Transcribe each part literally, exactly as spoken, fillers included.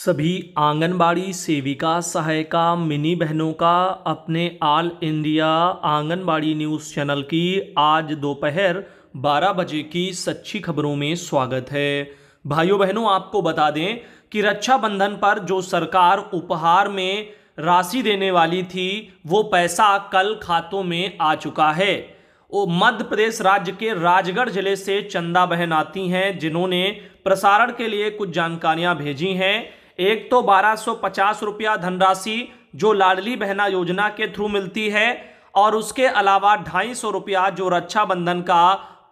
सभी आंगनबाड़ी सेविका सहायिका मिनी बहनों का अपने all India Anganwadi news channel की आज दोपहर बारह बजे की सच्ची खबरों में स्वागत है। भाइयों बहनों, आपको बता दें कि रक्षाबंधन पर जो सरकार उपहार में राशि देने वाली थी वो पैसा कल खातों में आ चुका है। वो मध्य प्रदेश राज्य के राजगढ़ जिले से चंदा बहन आती हैं जिन्होंने प्रसारण के लिए कुछ जानकारियां भेजी हैं। एक तो बारह सौ पचास रुपया धनराशि जो लाडली बहना योजना के थ्रू मिलती है और उसके अलावा ढाई सौ रुपया जो रक्षाबंधन का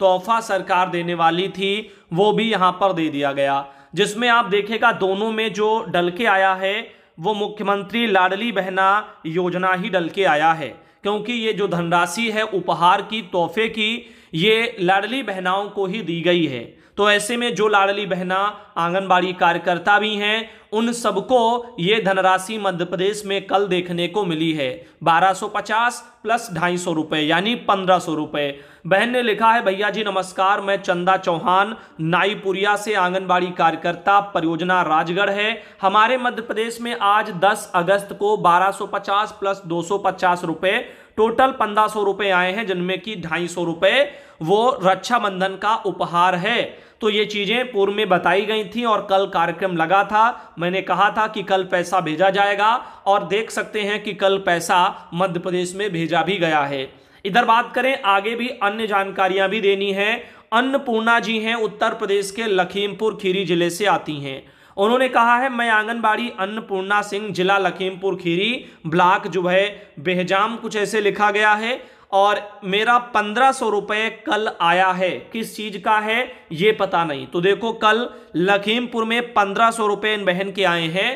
तोहफा सरकार देने वाली थी वो भी यहां पर दे दिया गया, जिसमें आप देखेगा दोनों में जो डल के आया है वो मुख्यमंत्री लाडली बहना योजना ही डल के आया है, क्योंकि ये जो धनराशि है उपहार की तोहफे की ये लाडली बहनाओं को ही दी गई है। तो ऐसे में जो लाडली बहना आंगनबाड़ी कार्यकर्ता भी हैं उन सबको ये धनराशि मध्य प्रदेश में कल देखने को मिली है। बारह सौ पचास प्लस ढाई सौ रुपये यानी पंद्रह सौ रुपये। बहन ने लिखा है, भैया जी नमस्कार, मैं चंदा चौहान नाईपुरिया से आंगनबाड़ी कार्यकर्ता परियोजना राजगढ़ है। हमारे मध्य प्रदेश में आज दस अगस्त को बारह सौ पचास प्लस दो सौ पचास रुपये टोटल पंद्रह सौ रुपये आए हैं, जिनमें कि ढाई सौ रुपये वो रक्षाबंधन का उपहार है। तो ये चीज़ें पूर्व में बताई गई थी और कल कार्यक्रम लगा था, मैंने कहा था कि कल पैसा भेजा जाएगा और देख सकते हैं कि कल पैसा मध्य प्रदेश में भेजा भी गया है। इधर बात करें, आगे भी अन्य जानकारियां भी देनी हैं। अन्नपूर्णा जी हैं, उत्तर प्रदेश के लखीमपुर खीरी जिले से आती हैं। उन्होंने कहा है, मैं आंगनबाड़ी अन्नपूर्णा सिंह जिला लखीमपुर खीरी ब्लॉक जो है बेहजाम, कुछ ऐसे लिखा गया है, और मेरा पंद्रह सौ रुपये कल आया है, किस चीज़ का है ये पता नहीं। तो देखो कल लखीमपुर में पंद्रह सौ रुपये इन बहन के आए हैं।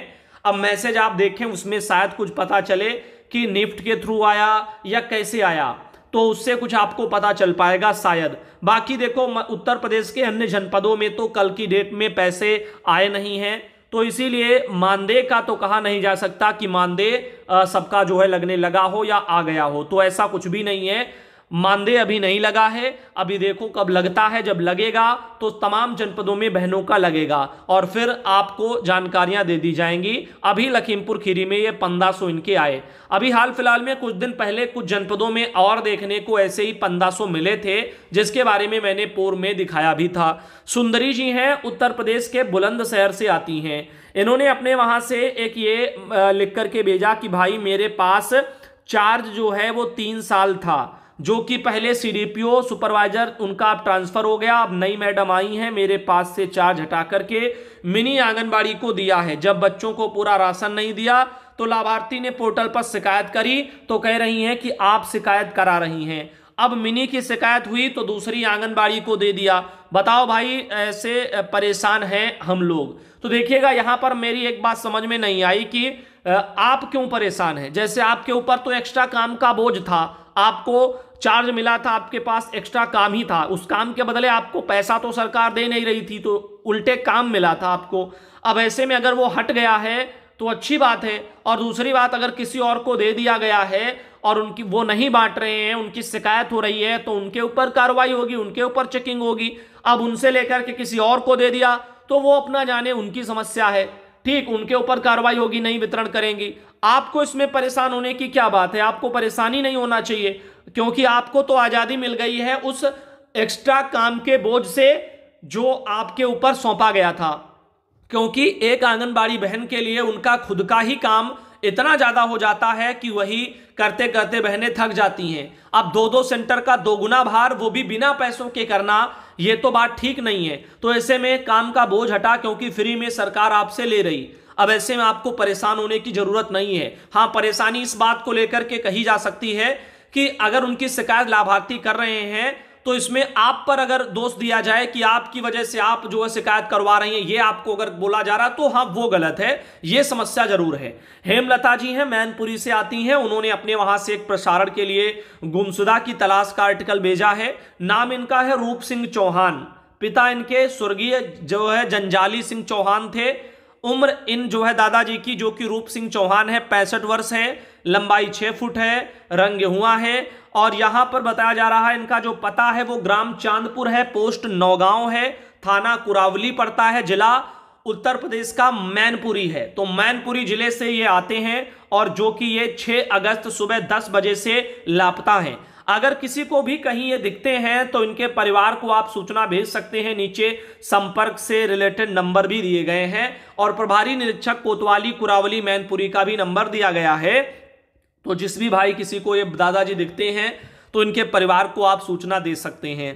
अब मैसेज आप देखें, उसमें शायद कुछ पता चले कि निफ्ट के थ्रू आया या कैसे आया, तो उससे कुछ आपको पता चल पाएगा शायद। बाकी देखो उत्तर प्रदेश के अन्य जनपदों में तो कल की डेट में पैसे आए नहीं हैं, तो इसीलिए मानदेय का तो कहा नहीं जा सकता कि मानदेय सबका जो है लगने लगा हो या आ गया हो, तो ऐसा कुछ भी नहीं है। मानदेय अभी नहीं लगा है, अभी देखो कब लगता है, जब लगेगा तो तमाम जनपदों में बहनों का लगेगा और फिर आपको जानकारियां दे दी जाएंगी। अभी लखीमपुर खीरी में ये पंद्रह सौ इनके आए। अभी हाल फिलहाल में कुछ दिन पहले कुछ जनपदों में और देखने को ऐसे ही पंद्रह सौ मिले थे, जिसके बारे में मैंने पूर्व में दिखाया भी था। सुंदरी जी हैं, उत्तर प्रदेश के बुलंद शहर से आती हैं। इन्होंने अपने वहाँ से एक ये लिख करके भेजा कि भाई मेरे पास चार्ज जो है वो तीन साल था, जो कि पहले सीडीपीओ सुपरवाइजर उनका अब ट्रांसफ़र हो गया, अब नई मैडम आई हैं, मेरे पास से चार्ज हटा करके मिनी आंगनबाड़ी को दिया है। जब बच्चों को पूरा राशन नहीं दिया तो लाभार्थी ने पोर्टल पर शिकायत करी तो कह रही हैं कि आप शिकायत करा रही हैं। अब मिनी की शिकायत हुई तो दूसरी आंगनबाड़ी को दे दिया। बताओ भाई, ऐसे परेशान हैं हम लोग। तो देखिएगा, यहाँ पर मेरी एक बात समझ में नहीं आई कि आप क्यों परेशान हैं। जैसे आपके ऊपर तो एक्स्ट्रा काम का बोझ था, आपको चार्ज मिला था, आपके पास एक्स्ट्रा काम ही था, उस काम के बदले आपको पैसा तो सरकार दे नहीं रही थी, तो उल्टे काम मिला था आपको। अब ऐसे में अगर वो हट गया है तो अच्छी बात है, और दूसरी बात अगर किसी और को दे दिया गया है और उनकी वो नहीं बांट रहे हैं, उनकी शिकायत हो रही है, तो उनके ऊपर कार्रवाई होगी, उनके ऊपर चेकिंग होगी। अब उनसे लेकर के किसी और को दे दिया तो वो अपना जाने, उनकी समस्या है, ठीक, उनके ऊपर कार्रवाई होगी, नहीं वितरण करेंगी। आपको इसमें परेशान होने की क्या बात है, आपको परेशानी नहीं होना चाहिए, क्योंकि आपको तो आज़ादी मिल गई है उस एक्स्ट्रा काम के बोझ से जो आपके ऊपर सौंपा गया था। क्योंकि एक आंगनबाड़ी बहन के लिए उनका खुद का ही काम इतना ज़्यादा हो जाता है कि वही करते करते बहनें थक जाती हैं। अब दो दो सेंटर का दोगुना भार, वो भी बिना पैसों के करना, ये तो बात ठीक नहीं है। तो ऐसे में काम का बोझ हटा, क्योंकि फ्री में सरकार आपसे ले रही। अब ऐसे में आपको परेशान होने की ज़रूरत नहीं है। हाँ, परेशानी इस बात को लेकर के कही जा सकती है कि अगर उनकी शिकायत लाभार्थी कर रहे हैं तो इसमें आप पर अगर दोष दिया जाए कि आपकी वजह से आप जो है शिकायत करवा रही हैं, ये आपको अगर बोला जा रहा तो हाँ वो गलत है, ये समस्या जरूर है। हेमलता जी हैं, मैनपुरी से आती हैं। उन्होंने अपने वहाँ से एक प्रसारण के लिए गुमशुदा की तलाश का आर्टिकल भेजा है। नाम इनका है रूप सिंह चौहान, पिता इनके स्वर्गीय जो है जंजाली सिंह चौहान थे। उम्र इन जो है दादाजी की, जो कि रूप सिंह चौहान है, पैंसठ वर्ष है, लंबाई छः फुट है, रंग हुआ है, और यहाँ पर बताया जा रहा है इनका जो पता है वो ग्राम चांदपुर है, पोस्ट नौगांव है, थाना कुरावली पड़ता है, जिला उत्तर प्रदेश का मैनपुरी है। तो मैनपुरी जिले से ये आते हैं और जो कि ये छह अगस्त सुबह दस बजे से लापता हैं। अगर किसी को भी कहीं ये दिखते हैं तो इनके परिवार को आप सूचना भेज सकते हैं। नीचे संपर्क से रिलेटेड नंबर भी दिए गए हैं और प्रभारी निरीक्षक कोतवाली कुरावली मैनपुरी का भी नंबर दिया गया है। तो जिस भी भाई किसी को ये दादाजी दिखते हैं तो इनके परिवार को आप सूचना दे सकते हैं।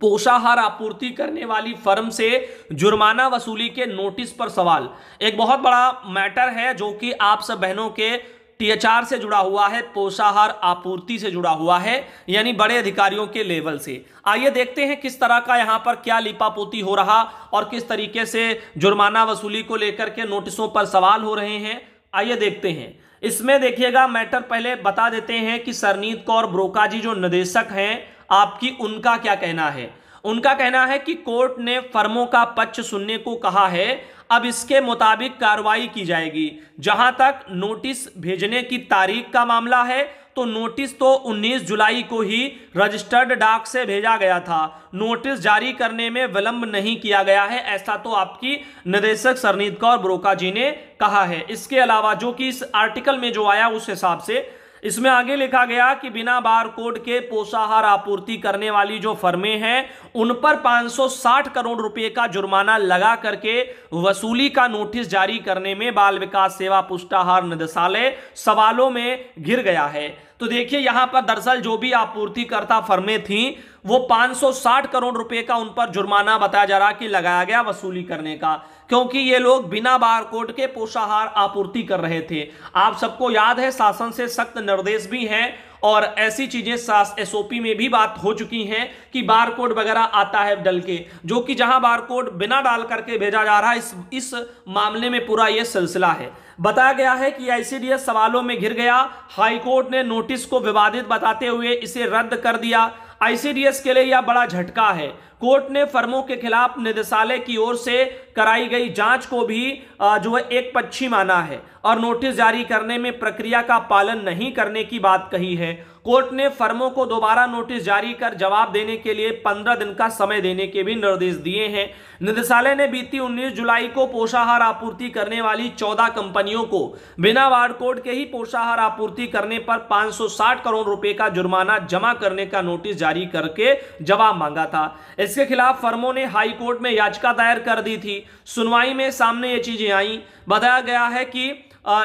पोषाहार आपूर्ति करने वाली फर्म से जुर्माना वसूली के नोटिस पर सवाल, एक बहुत बड़ा मैटर है जो कि आप सब बहनों के टीएचआर से जुड़ा हुआ है, पोषाहार आपूर्ति से जुड़ा हुआ है, यानी बड़े अधिकारियों के लेवल से। आइए देखते हैं किस तरह का यहाँ पर क्या लिपापोती हो रहा और किस तरीके से जुर्माना वसूली को लेकर के नोटिसों पर सवाल हो रहे हैं। आइए देखते हैं। इसमें देखिएगा मैटर पहले बता देते हैं कि सरनीत कौर ब्रोका जी जो निदेशक हैं आपकी, उनका क्या कहना है। उनका कहना है कि कोर्ट ने फर्मों का पक्ष सुनने को कहा है, अब इसके मुताबिक कार्रवाई की जाएगी। जहां तक नोटिस भेजने की तारीख का मामला है तो नोटिस तो उन्नीस जुलाई को ही रजिस्टर्ड डाक से भेजा गया था, नोटिस जारी करने में विलंब नहीं किया गया है, ऐसा तो आपकी निदेशक सरनीत कौर ब्रोका जी ने कहा है। इसके अलावा जो कि इस आर्टिकल में जो आया उस हिसाब से इसमें आगे लिखा गया कि बिना बार कोड के पोषाहार आपूर्ति करने वाली जो फर्में हैं उन पर पाँच सौ साठ करोड़ रुपए का जुर्माना लगा करके वसूली का नोटिस जारी करने में बाल विकास सेवा पुष्टाहार निदेशालय सवालों में घिर गया है। तो देखिए यहां पर दरअसल जो भी आपूर्तिकर्ता फर्में थीं वो पाँच सौ साठ करोड़ रुपए का उन पर जुर्माना बताया जा रहा कि लगाया गया वसूली करने का, क्योंकि ये लोग बिना बारकोड के पोषाहार आपूर्ति कर रहे थे। आप सबको याद है शासन से सख्त निर्देश भी हैं और ऐसी चीजें सास एसओपी में भी बात हो चुकी हैं कि बारकोड वगैरह आता है डल के, जो कि जहां बारकोड बिना डाल करके भेजा जा रहा है। इस इस मामले में पूरा यह सिलसिला है। बताया गया है कि आईसीडीएस सवालों में घिर गया, हाईकोर्ट ने नोटिस को विवादित बताते हुए इसे रद्द कर दिया। आईसीडीएस के लिए यह बड़ा झटका है। कोर्ट ने फर्मों के खिलाफ निदेशालय की ओर से कराई गई जांच को भी जो है एक पक्षी माना है और नोटिस जारी करने में प्रक्रिया का पालन नहीं करने की बात कही है। कोर्ट ने फर्मों को दोबारा नोटिस जारी कर जवाब देने के लिए पंद्रह दिन का समय देने के भी निर्देश दिए हैं। निदेशालय ने बीती उन्नीस जुलाई को पोषाहार आपूर्ति करने वाली चौदह कंपनियों को बिना बारकोड के ही पोषाहार आपूर्ति करने पर पाँच सौ साठ करोड़ रुपए का जुर्माना जमा करने का नोटिस जारी करके जवाब मांगा था। इसके खिलाफ फर्मों ने हाईकोर्ट में याचिका दायर कर दी थी। सुनवाई में सामने ये चीजें आई। बताया गया है कि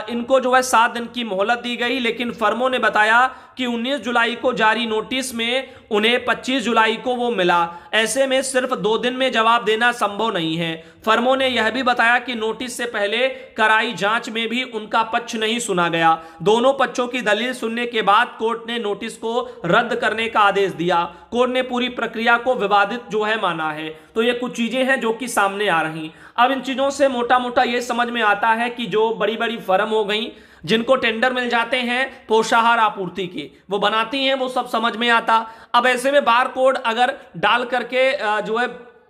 इनको जो है सात दिन की मोहलत दी गई, लेकिन फर्मों ने बताया कि उन्नीस जुलाई को जारी नोटिस में उन्हें पच्चीस जुलाई को वो मिला, ऐसे में सिर्फ दो दिन में जवाब देना संभव नहीं है। फर्मों ने यह भी बताया कि नोटिस से पहले कराई जांच में भी उनका पक्ष नहीं सुना गया। दोनों पक्षों की दलील सुनने के बाद कोर्ट ने नोटिस को रद्द करने का आदेश दिया। कोर्ट ने पूरी प्रक्रिया को विवादित जो है माना है। तो ये कुछ चीजें हैं जो कि सामने आ रही। अब इन चीजों से मोटा मोटा ये समझ में आता है कि जो बड़ी बड़ी फर्म हो गई जिनको टेंडर मिल जाते हैं पोषाहार आपूर्ति के, वो बनाती हैं, वो सब समझ में आता। अब ऐसे में बार कोड अगर डाल करके जो है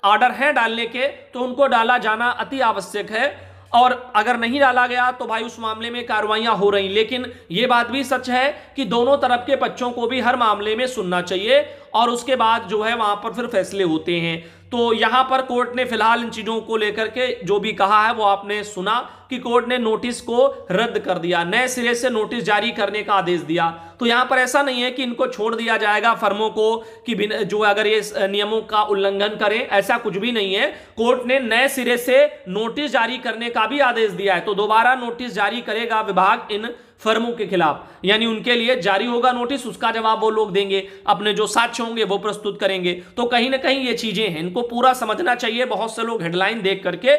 ऑर्डर है डालने के तो उनको डाला जाना अति आवश्यक है, और अगर नहीं डाला गया तो भाई उस मामले में कार्रवाइयां हो रही। लेकिन ये बात भी सच है कि दोनों तरफ के पक्षों को भी हर मामले में सुनना चाहिए और उसके बाद जो है वहां पर फिर फैसले होते हैं। तो यहाँ पर कोर्ट ने फिलहाल इन चीज़ों को लेकर के जो भी कहा है वो आपने सुना कि कोर्ट ने नोटिस को रद्द कर दिया, नए सिरे से नोटिस जारी करने का आदेश दिया। तो यहाँ पर ऐसा नहीं है कि इनको छोड़ दिया जाएगा फर्मों को कि बिना जो अगर ये नियमों का उल्लंघन करें, ऐसा कुछ भी नहीं है। कोर्ट ने नए सिरे से नोटिस जारी करने का भी आदेश दिया है। तो दोबारा नोटिस जारी करेगा विभाग इन फर्मों के खिलाफ, यानी उनके लिए जारी होगा नोटिस, उसका जवाब वो लोग देंगे, अपने जो साक्ष्य होंगे वो प्रस्तुत करेंगे। तो कहीं ना कहीं ये चीजें हैं, इनको पूरा समझना चाहिए। बहुत से लोग हेडलाइन देख करके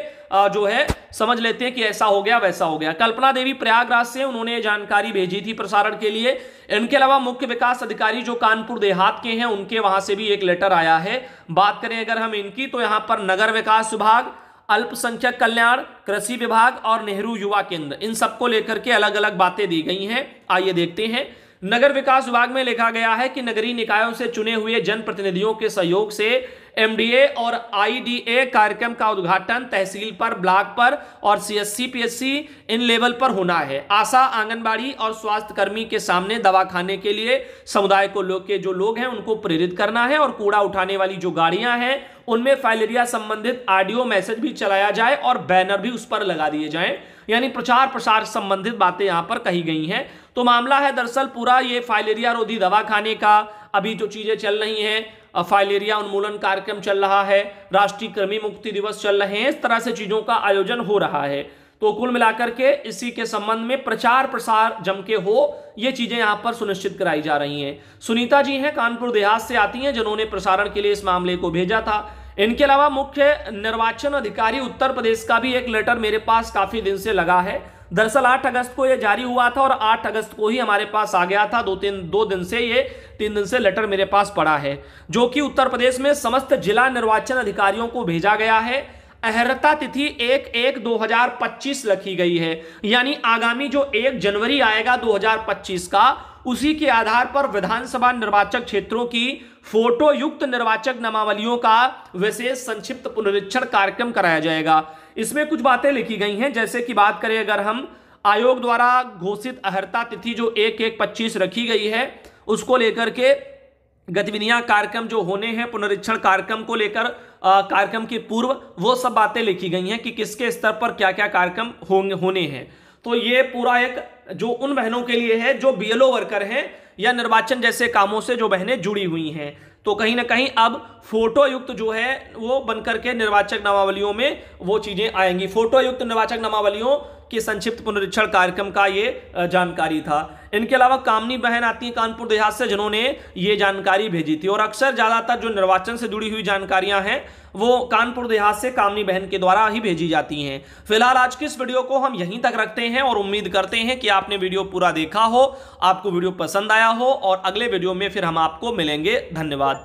जो है समझ लेते हैं कि ऐसा हो गया वैसा हो गया। कल्पना देवी प्रयागराज से उन्होंने जानकारी भेजी थी प्रसारण के लिए। इनके अलावा मुख्य विकास अधिकारी जो कानपुर देहात के हैं उनके वहां से भी एक लेटर आया है। बात करें अगर हम इनकी तो यहां पर नगर विकास विभाग, अल्पसंख्यक कल्याण, कृषि विभाग और नेहरू युवा केंद्र, इन सबको लेकर के अलग अलग बातें दी गई हैं। आइए देखते हैं। नगर विकास विभाग में लिखा गया है कि नगरीय निकायों से चुने हुए जनप्रतिनिधियों के सहयोग से एमडीए और आईडीए कार्यक्रम का उद्घाटन तहसील पर, ब्लॉक पर और सीएससीपीएससी इन लेवल पर होना है। आशा, आंगनबाड़ी और स्वास्थ्य कर्मी के सामने दवा खाने के लिए समुदाय को लोग के जो लोग हैं उनको प्रेरित करना है और कूड़ा उठाने वाली जो गाड़ियां हैं उनमें फाइलेरिया संबंधित ऑडियो मैसेज भी चलाया जाए और बैनर भी उस पर लगा दिए जाएं, यानी प्रचार प्रसार संबंधित बातें यहां पर कही गई हैं। तो मामला है दरअसल पूरा ये फाइलेरिया रोधी दवा खाने का। अभी जो चीजें चल रही हैं, फाइलेरिया उन्मूलन कार्यक्रम चल रहा है, राष्ट्रीय कृमि मुक्ति दिवस चल रहे हैं, इस तरह से चीजों का आयोजन हो रहा है। तो कुल मिलाकर के इसी के संबंध में प्रचार प्रसार जम के हो, ये चीजें यहां पर सुनिश्चित कराई जा रही हैं। सुनीता जी हैं, कानपुर देहात से आती हैं, जिन्होंने प्रसारण के लिए इस मामले को भेजा था। इनके अलावा मुख्य निर्वाचन अधिकारी उत्तर प्रदेश का भी एक लेटर मेरे पास काफी दिन से लगा है। दरअसल आठ अगस्त को यह जारी हुआ था और आठ अगस्त को ही हमारे पास आ गया था। दो तीन दो दिन से ये तीन दिन से लेटर मेरे पास पड़ा है, जो कि उत्तर प्रदेश में समस्त जिला निर्वाचन अधिकारियों को भेजा गया है। अहर्ता तिथि एक एक दो हजार पच्चीस रखी गई है, यानी आगामी जो एक जनवरी आएगा दो हजार पच्चीस का, उसी के आधार पर विधानसभा निर्वाचक क्षेत्रों की फोटो युक्त निर्वाचक नामावलियों का विशेष संक्षिप्त पुनरीक्षण कार्यक्रम कराया जाएगा। इसमें कुछ बातें लिखी गई हैं, जैसे कि बात करें अगर हम आयोग द्वारा घोषित अहर्ता तिथि जो एक एक पच्चीस रखी गई है उसको लेकर के गतिविधियां, कार्यक्रम जो होने हैं, पुनरीक्षण कार्यक्रम को लेकर कार्यक्रम के पूर्व, वो सब बातें लिखी गई हैं कि किसके स्तर पर क्या क्या कार्यक्रम होंगे होने हैं। तो ये पूरा एक जो उन बहनों के लिए है जो बीएलओ वर्कर हैं या निर्वाचन जैसे कामों से जो बहनें जुड़ी हुई हैं। तो कहीं ना कहीं अब फोटो युक्त जो है वो बनकर के निर्वाचक नामावलियों में वो चीजें आएंगी। फोटो युक्त निर्वाचक नामावलियों के संक्षिप्त पुनरीक्षण कार्यक्रम का ये जानकारी था। इनके अलावा कामनी बहन आती हैं कानपुर देहात से, जिन्होंने ये जानकारी भेजी थी। और अक्सर ज्यादातर जो निर्वाचन से जुड़ी हुई जानकारियां हैं वो कानपुर देहात से कामनी बहन के द्वारा ही भेजी जाती हैं। फिलहाल आज की इस वीडियो को हम यहीं तक रखते हैं और उम्मीद करते हैं कि आपने वीडियो पूरा देखा हो, आपको वीडियो पसंद आया हो, और अगले वीडियो में फिर हम आपको मिलेंगे। धन्यवाद।